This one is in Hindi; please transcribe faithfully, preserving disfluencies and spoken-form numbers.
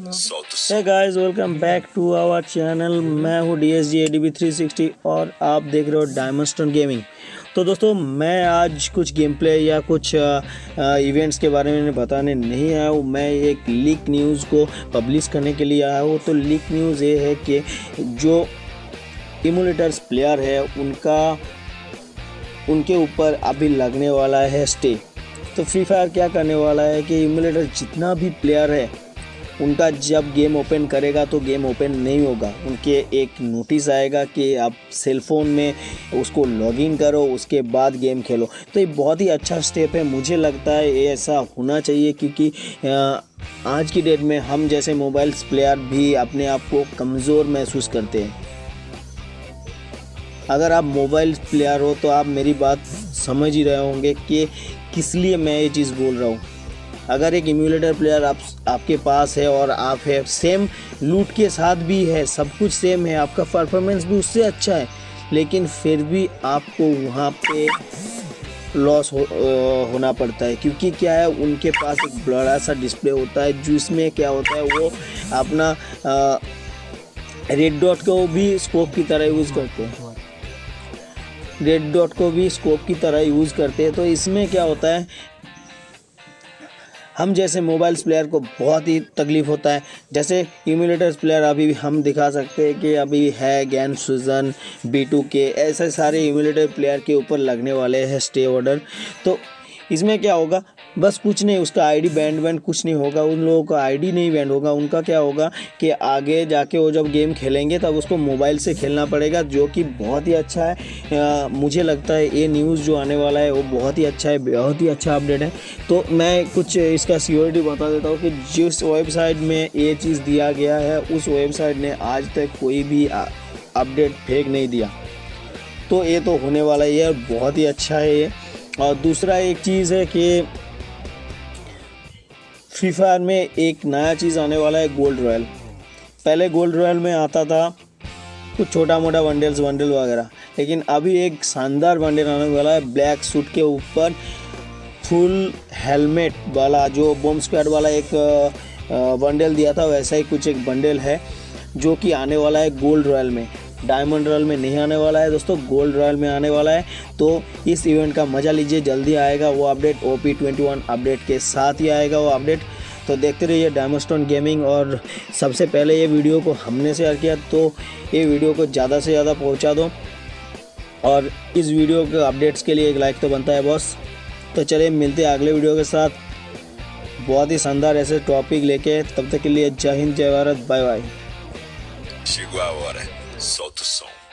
Hey guys, welcome back to our channel. मैं हूँ D S G A D B three sixty और आप देख रहे हो डायमंडस्टोन गेमिंग। तो दोस्तों, मैं आज कुछ गेम प्ले या कुछ आ, आ, इवेंट्स के बारे में बताने नहीं आया हूँ। मैं एक लीक न्यूज़ को पब्लिश करने के लिए आया हूँ। तो लीक न्यूज़ ये है कि जो इमुलेटर्स प्लेयर है उनका उनके ऊपर अभी लगने वाला है स्टे। तो फ्री फायर क्या करने वाला है कि इमुलेटर जितना भी प्लेयर है उनका जब गेम ओपन करेगा तो गेम ओपन नहीं होगा। उनके एक नोटिस आएगा कि आप सेलफोन में उसको लॉगिन करो, उसके बाद गेम खेलो। तो ये बहुत ही अच्छा स्टेप है, मुझे लगता है ये ऐसा होना चाहिए, क्योंकि आज की डेट में हम जैसे मोबाइल्स प्लेयर भी अपने आप को कमज़ोर महसूस करते हैं। अगर आप मोबाइल प्लेयर हो तो आप मेरी बात समझ ही रहे होंगे कि किस लिए मैं ये चीज़ बोल रहा हूँ। अगर एक इम्यूलेटर प्लेयर आप आपके पास है और आप है सेम लूट के साथ भी है, सब कुछ सेम है, आपका परफॉर्मेंस भी उससे अच्छा है, लेकिन फिर भी आपको वहाँ पे लॉस हो, होना पड़ता है। क्योंकि क्या है, उनके पास एक बड़ा सा डिस्प्ले होता है जिसमें क्या होता है वो अपना रेड डॉट को भी स्कोप की तरह यूज़ करते हैं रेड डॉट को भी स्कोप की तरह यूज़ करते हैं। तो इसमें क्या होता है, हम जैसे मोबाइल्स प्लेयर को बहुत ही तकलीफ़ होता है। जैसे इम्यूलेटर्स प्लेयर अभी हम दिखा सकते हैं कि अभी है गैन सुजन, बी टू के, ऐसे सारे इम्यूलेटर प्लेयर के ऊपर लगने वाले हैं स्टे ऑर्डर। तो इसमें क्या होगा, बस कुछ नहीं, उसका आईडी बैंड बैंड कुछ नहीं होगा। उन लोगों का आईडी नहीं बैंड होगा। उनका क्या होगा कि आगे जाके वो जब गेम खेलेंगे तब उसको मोबाइल से खेलना पड़ेगा, जो कि बहुत ही अच्छा है। आ, मुझे लगता है ये न्यूज़ जो आने वाला है वो बहुत ही अच्छा है, बहुत ही अच्छा अपडेट है। तो मैं कुछ इसका सिक्योरिटी बता देता हूँ कि जिस वेबसाइट में ये चीज़ दिया गया है उस वेबसाइट ने आज तक कोई भी अपडेट फेंक नहीं दिया। तो ये तो होने वाला ही है, बहुत ही अच्छा है ये। और दूसरा एक चीज़ है कि फ्री फायर में एक नया चीज़ आने वाला है, गोल्ड रॉयल। पहले गोल्ड रॉयल में आता था कुछ छोटा मोटा बंडल्स बंडल वगैरह, लेकिन अभी एक शानदार बंडल आने वाला है ब्लैक सूट के ऊपर फुल हेलमेट वाला। जो बॉम्ब स्क्वाड वाला एक बंडल दिया था वैसा ही कुछ एक बंडल है जो कि आने वाला है गोल्ड रॉयल में। डायमंड रॉयल में नहीं आने वाला है दोस्तों, गोल्ड रॉयल में आने वाला है। तो इस इवेंट का मज़ा लीजिए, जल्दी आएगा वो update, OP twenty one update के साथ ही आएगा वो अपडेट। तो देखते रहिए डायमंडस्टोन गेमिंग। और सबसे पहले ये वीडियो को हमने शेयर किया, तो ये वीडियो को ज़्यादा से ज़्यादा पहुँचा दो। और इस वीडियो के अपडेट्स के लिए एक लाइक तो बनता है बॉस। तो चलिए मिलते हैं अगले वीडियो के साथ, बहुत ही शानदार ऐसे टॉपिक लेके। तब तक के लिए जय हिंद, जय Bharat, bye bye. Solta o som.